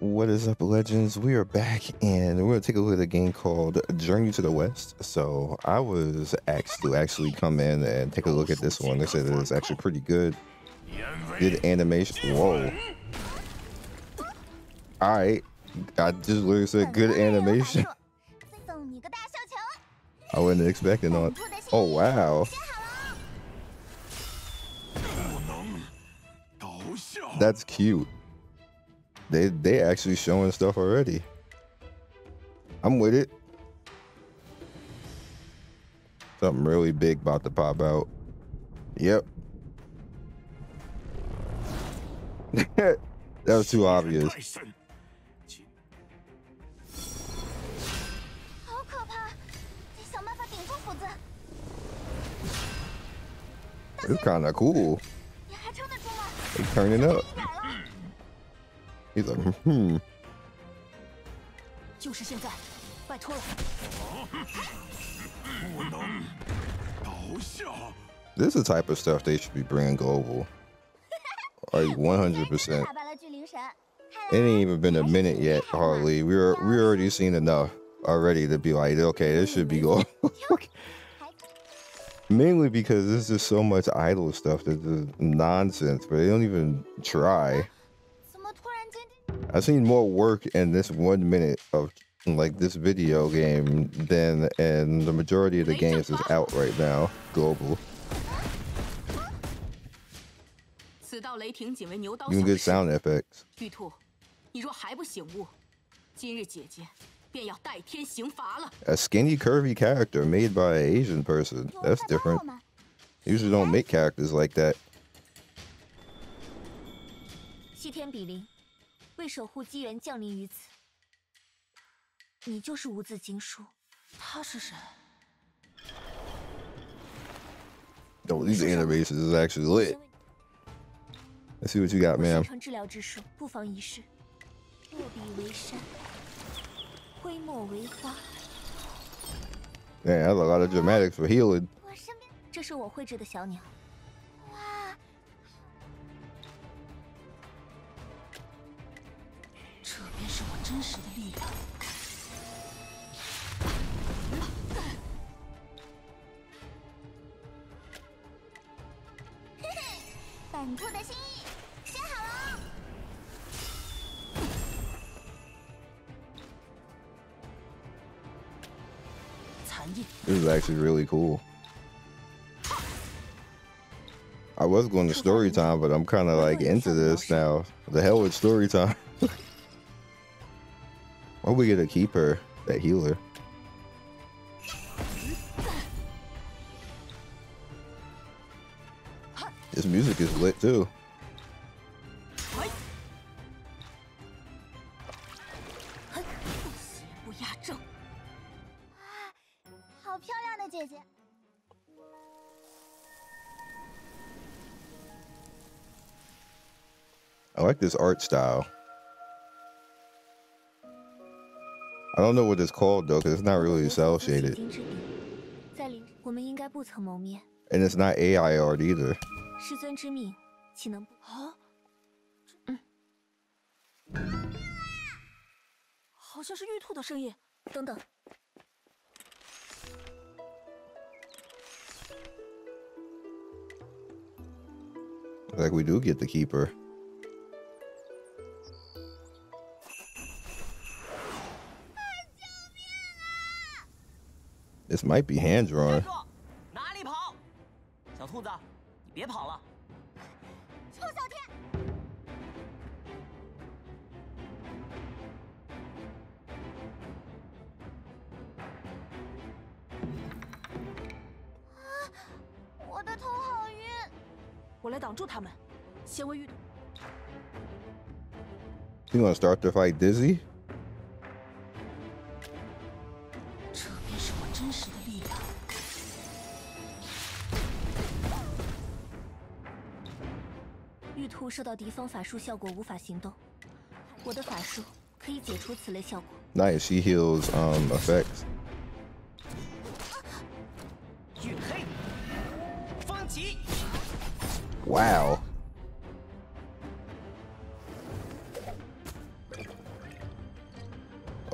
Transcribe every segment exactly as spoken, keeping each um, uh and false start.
What is up, legends? We are back and we're gonna take a look at a game called Journey to the West. So I was asked to actually come in and take a look at this one. They said it was actually pretty good. Good animation. Whoa. Alright. I just literally said good animation. I wasn't expecting that. Oh wow. That's cute. They they actually showing stuff already. I'm with it. Something really big about to pop out. Yep. That was too obvious. It's kind of cool. They turning up. He's like, hmm. This is the type of stuff they should be bringing global. Like one hundred percent. It ain't even been a minute yet, hardly. We were we already seen enough already to be like, okay, this should be global. Mainly because there's just so much idle stuff that's just nonsense, but they don't even try. I've seen more work in this one minute of like this video game than and the majority of the games is out right now global. Even good sound effects. A skinny curvy character made by an Asian person. That's different. They usually don't make characters like that. Oh, these animations is actually lit. Let's see what you got, ma'am. Yeah, that's a lot of dramatics for healing. This is actually really cool. I was going to story time, but I'm kind of like into this now. The hell with story time. Why we gonna keep her, that healer? This music is lit too. I like this art style. I don't know what it's called though, because it's not really cell shaded. And it's not A I art either. Like we do get the keeper. This might be hand drawn. You gonna start the fight dizzy? Nice, she heals um effects. Wow.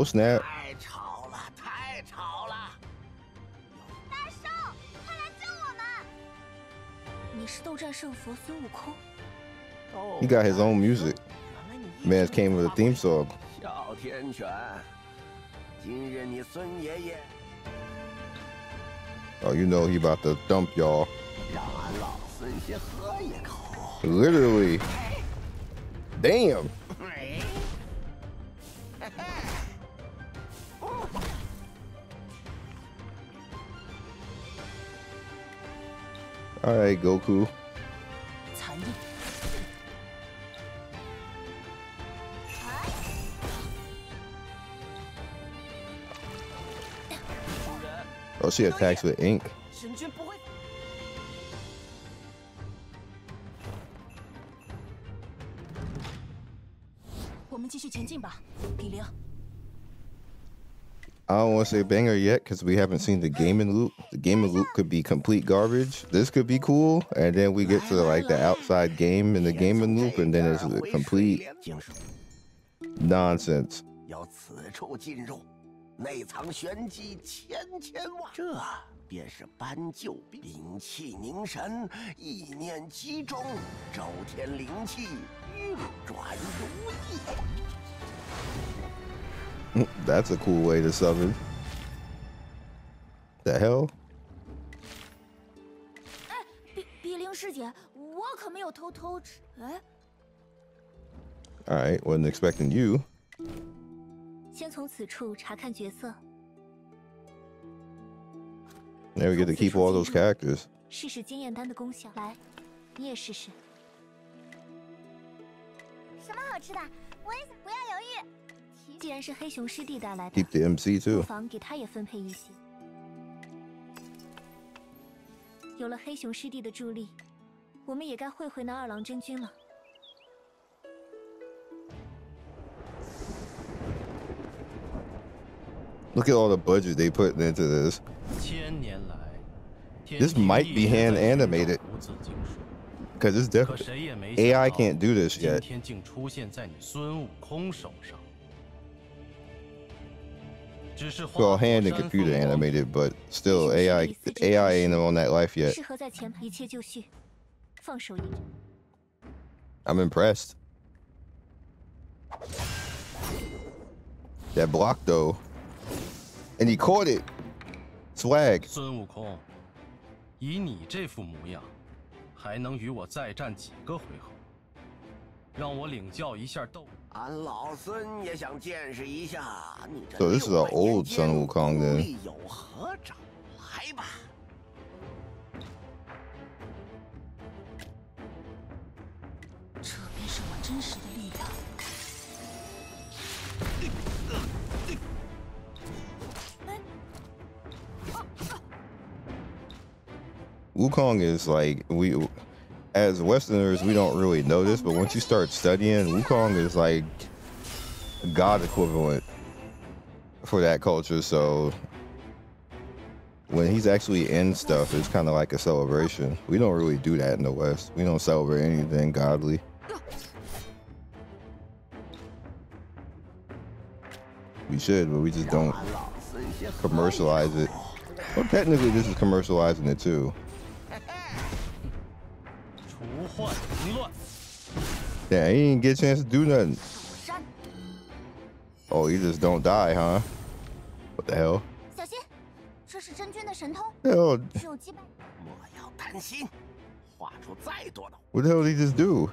Oh snap. He got his own music. Man came with a theme song. Oh, you know he about to dump y'all. Literally. Damn. All right, Goku. Oh, she attacks with ink. I don't want to say banger yet because we haven't seen the gaming loop. The gaming loop could be complete garbage. This could be cool, and then we get to like the outside game and the gaming loop, and then it's complete nonsense. That's a cool way to summon. The hell? Alright, wasn't expecting you. Now we get to keep all those characters. Keep the M C too. Look at all the budget they put into this. This might be hand animated. Because it's definitely A I can't do this yet. Well, hand and computer animated, but still A I A I ain't on that life yet. I'm impressed. That block though. And he caught it. Swag. Sun Wukong, so this is an old Sun Wukong then. Wukong is like, we as Westerners we don't really know this, but once you start studying, Wukong is like God equivalent for that culture. So when he's actually in stuff, it's kind of like a celebration. We don't really do that in the West. We don't celebrate anything godly. We should, but we just don't commercialize it. Well, technically this is commercializing it too. Yeah, he didn't get a chance to do nothing. Oh, you just don't die, huh? What the hell? Hell. What the hell did he just do?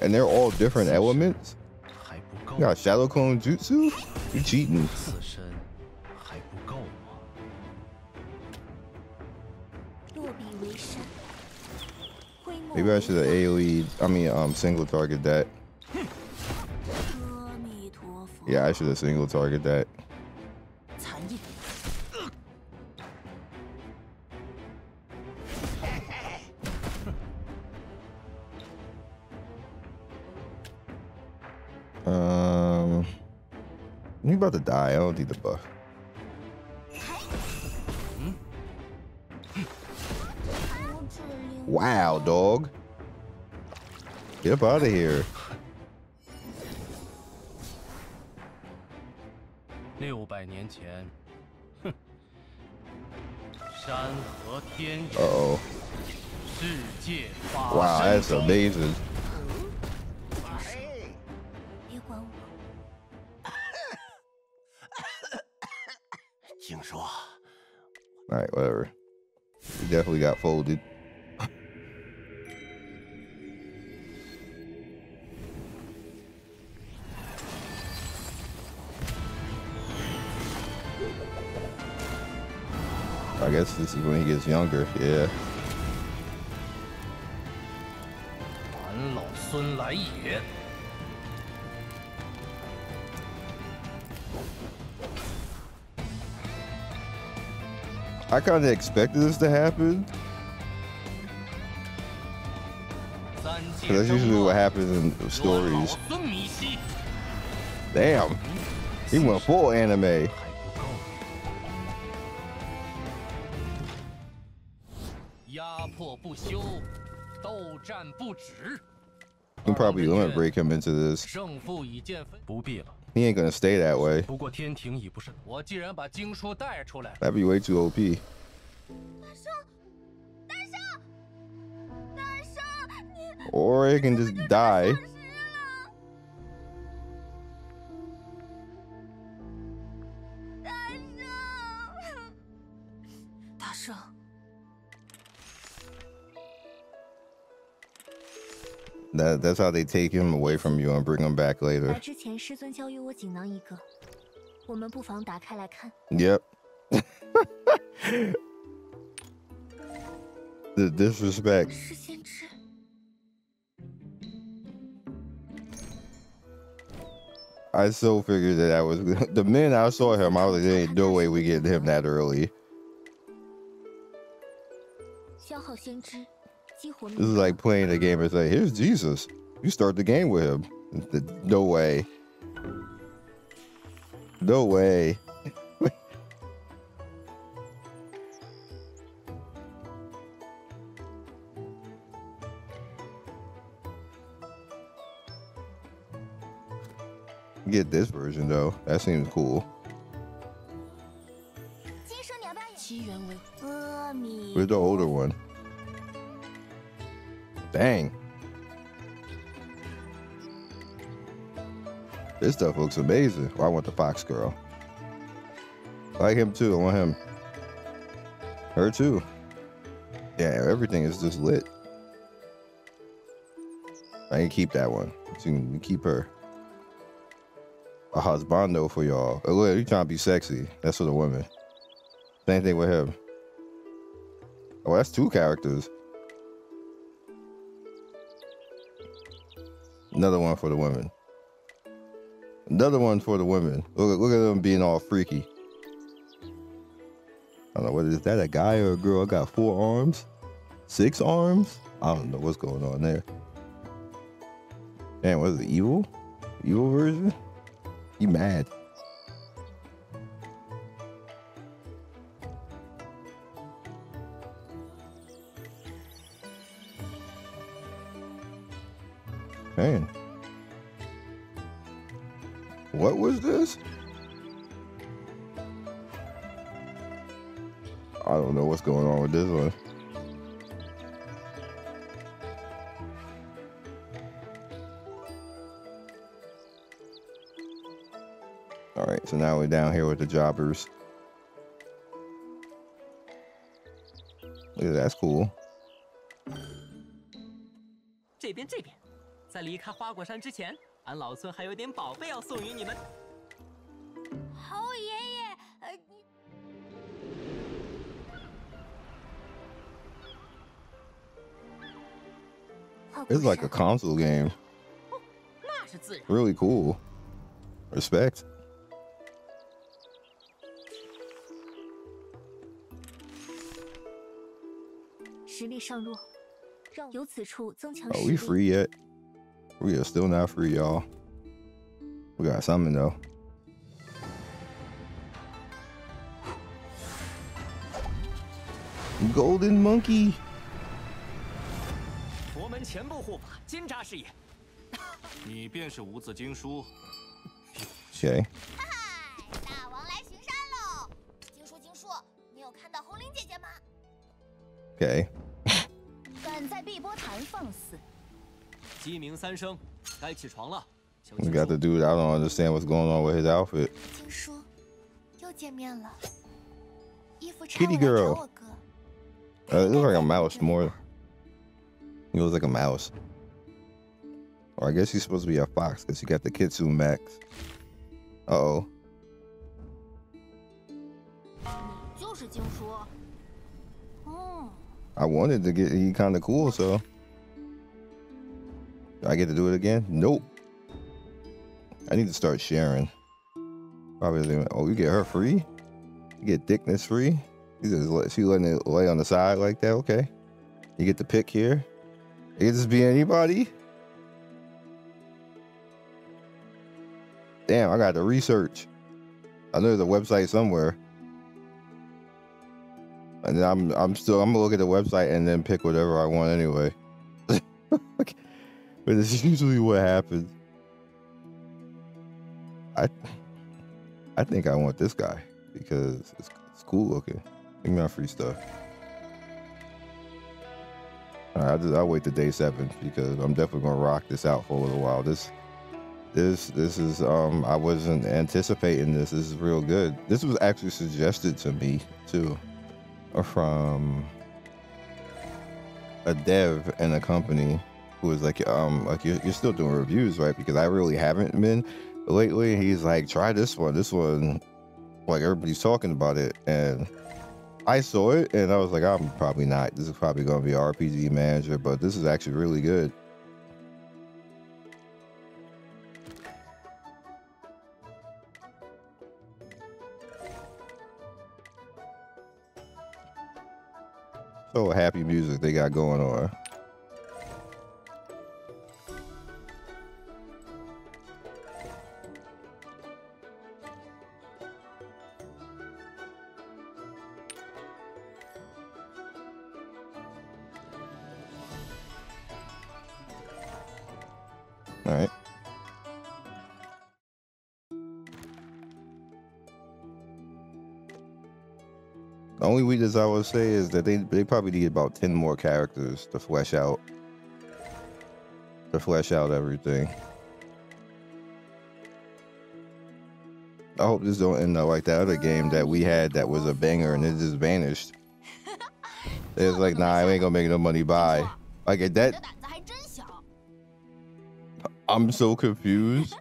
And they're all different elements? You got Shadow Clone Jutsu? You cheating. Maybe I should have AoE, I mean um, single target that. Yeah, I should have single target that. Um, you about to die, I don't need the buff. Wow, dog. Get up out of here. Uh-oh. Wow, that's amazing. Alright, whatever. We definitely got folded. I guess this is when he gets younger, yeah. I kind of expected this to happen. Because that's usually what happens in stories. Damn, he went full anime. We'll probably limit break him into this. He ain't gonna stay that way. That'd be way too O P. Or he can just die. That, that's how they take him away from you and bring him back later. Yep. The disrespect. I so figured that I was the minute I saw him, I was like, "Hey, no way we get him that early." This is like playing the game and say, here's Jesus. You start the game with him. No way. No way. Get this version though. That seems cool. Where's the older one? Dang. This stuff looks amazing. Oh, I want the fox girl. I like him too. I want him. Her too. Yeah, everything is just lit. I can keep that one. You can keep her. A husbando for y'all. Oh, look, you trying to be sexy. That's for the women. Same thing with him. Oh, that's two characters. Another one for the women. Another one for the women. Look, look at them being all freaky. I don't know, what is that, a guy or a girl? I got four arms? Six arms? I don't know what's going on there. Man, what is it, evil? Evil version? He mad. Man. What was this? I don't know what's going on with this one. All right, so now we're down here with the jobbers. Look at that, that's cool. It's like a console game. Really cool. Respect. Are we free yet? We are still not free, y'all. We got something though. Golden monkey. 门全部护法，金吒是也。你便是无字经书。Okay. 大王来巡山喽！经书经书，你有看到红绫姐姐吗 ？Okay. 敢在碧波潭放肆！鸡鸣三声，该起床了。We got the dude. I don't understand what's going on with his outfit. 经书，又见面了。衣服差点找我哥。 Uh, it looks like a mouse more. He looks like a mouse. Or I guess he's supposed to be a fox because he got the Kitsu Max. Uh oh. I wanted to get he kind of cool, so. Do I get to do it again? Nope. I need to start sharing. Probably. Oh, you get her free? You get Dickness free? She just she letting it lay on the side like that. Okay, you get the pick here. It could just be anybody. Damn, I got to research. I know there's a website somewhere, and then I'm I'm still I'm gonna look at the website and then pick whatever I want anyway. But this is usually what happens. I I think I want this guy because it's it's cool looking. Give me my free stuff. All right, I'll, just, I'll wait to day seven because I'm definitely gonna rock this out for a little while. This, this, this is um, I wasn't anticipating this. This is real good. This was actually suggested to me too, from a dev in a company who was like, um, like you're, you're still doing reviews, right? Because I really haven't been lately. He's like, try this one. This one, like everybody's talking about it and. I saw it and I was like, I'm probably not. This is probably going to be R P G Manager, but this is actually really good. So happy music they got going on. All right. The only weakness I would say is that they, they probably need about ten more characters to flesh out to flesh out everything. I hope this don't end up like that other game that we had that was a banger and it just vanished. It was like, nah, I ain't gonna make no money by. Like at that. I'm so confused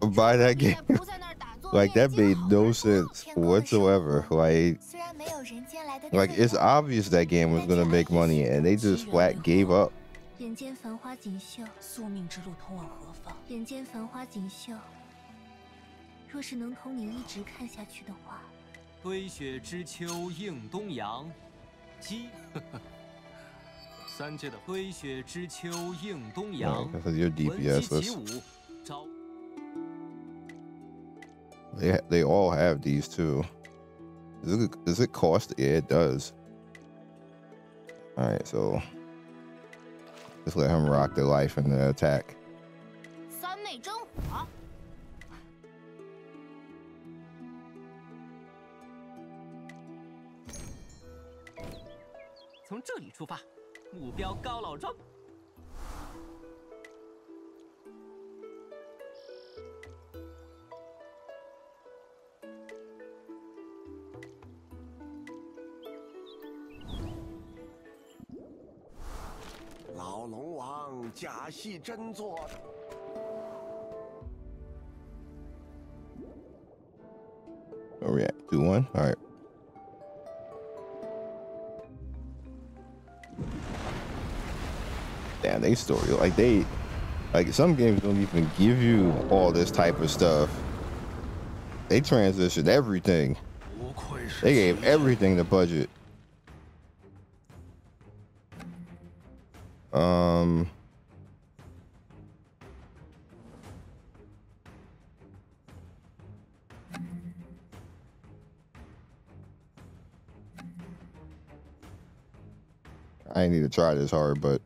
by that game. Like that made no sense whatsoever. Like, like it's obvious that game was gonna make money and they just flat gave up.堆雪之秋映东阳 your D P S list. They, they all have these too. Does it, does it cost? Yeah, it does. Alright, so just let him rock the life and the attack. Where are we at? Do one? All right. Damn, they story like they like some games don't even give you all this type of stuff. They transitioned everything. They gave everything to budget. Um I need to try this hard, but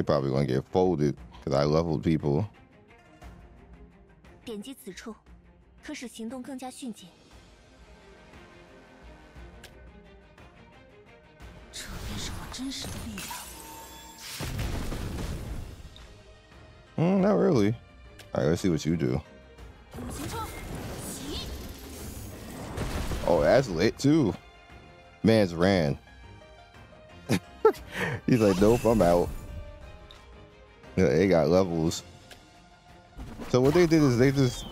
They're probably gonna get folded because I leveled people. Mm, not really. All right, let's see what you do. Oh, that's lit too. Man's ran. He's like, nope, I'm out. Yeah, they got levels. So what they did is they just...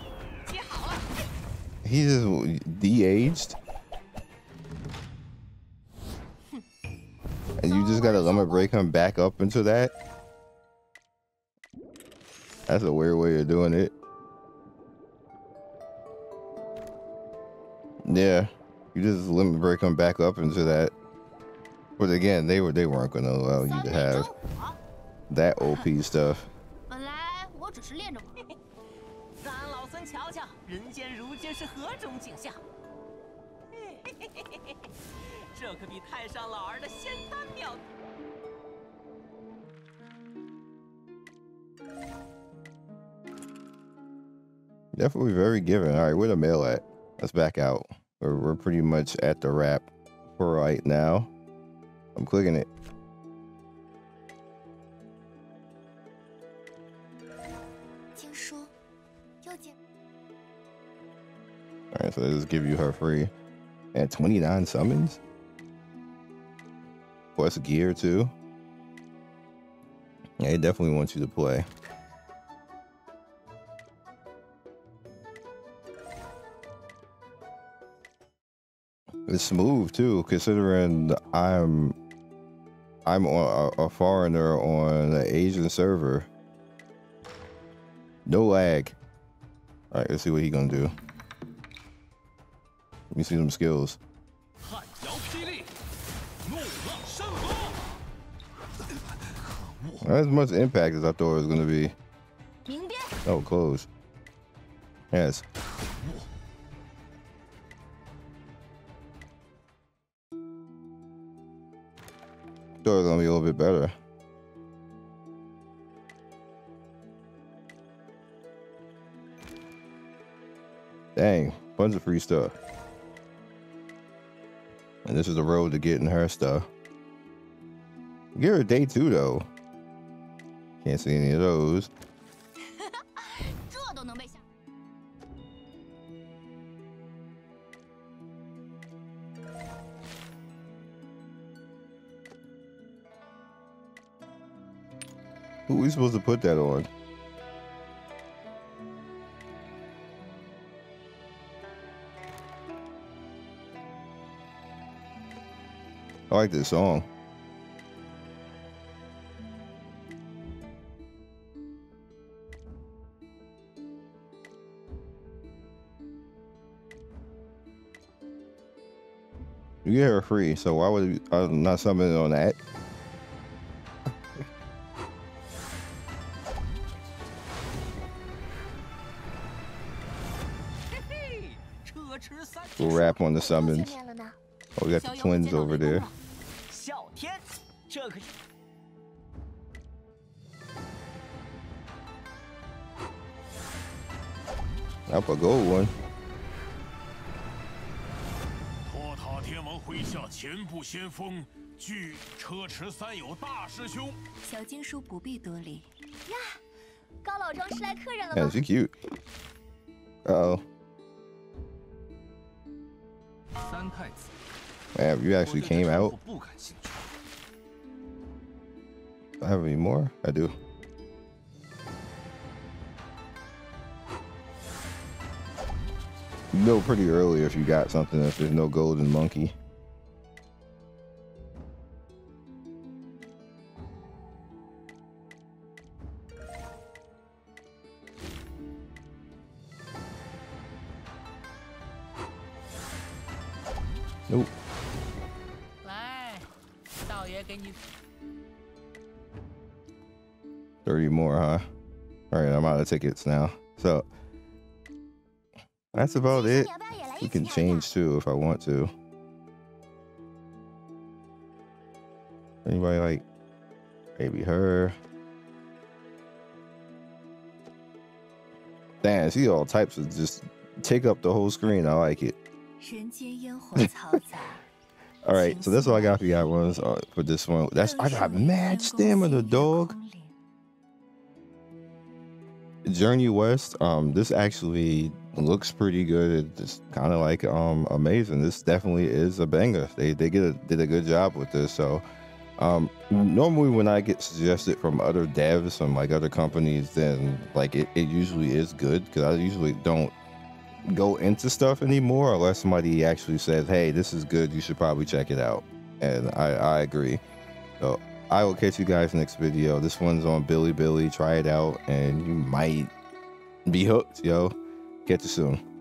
He just de-aged. And you just gotta limit break him back up into that. That's a weird way of doing it. Yeah, you just limit break him back up into that. But again, they were they weren't gonna allow you to have that O P stuff. Definitely very given. All right, where the mail at? Let's back out. We're, we're pretty much at the wrap for right now. I'm clicking it. All right, so they just give you her free. And twenty-nine summons? Plus gear too. Yeah, it definitely wants you to play. It's smooth too, considering I'm I'm a, a foreigner on an Asian server. No lag. All right, let's see what he gonna do. Let me see them skills. Not as much impact as I thought it was gonna be. Oh, close. Yes. It's gonna be a little bit better. Dang, bunch of free stuff. And this is the road to getting her stuff. Give her day two though. Can't see any of those. Who are we supposed to put that on? I like this song. You get her free, so why would I not summon on that? We'll wrap on the summons. Oh, we got the twins over there. Up a gold one. Yeah, she's cute. Uh oh. Man, you actually came out. Do I have any more? I do. You know pretty early if you got something, if there's no golden monkey. Nope. thirty more, huh? All right, I'm out of tickets now. So that's about it. You can change too if I want to. Anybody like maybe her? stands. He all types of just take up the whole screen. I like it. All right, so that's all I got for you guys for this one. That's I got mad stamina, dog. Journey West. Um, this actually looks pretty good. It's kind of like um amazing. This definitely is a banger. They they get a, did a good job with this. So, um, normally when I get suggested from other devs and like other companies, then like it it usually is good because I usually don't go into stuff anymore unless somebody actually says, hey, this is good, you should probably check it out, and i i agree. So I will catch you guys next video. This one's on Billy Billy. Try it out and you might be hooked, yo. Catch you soon.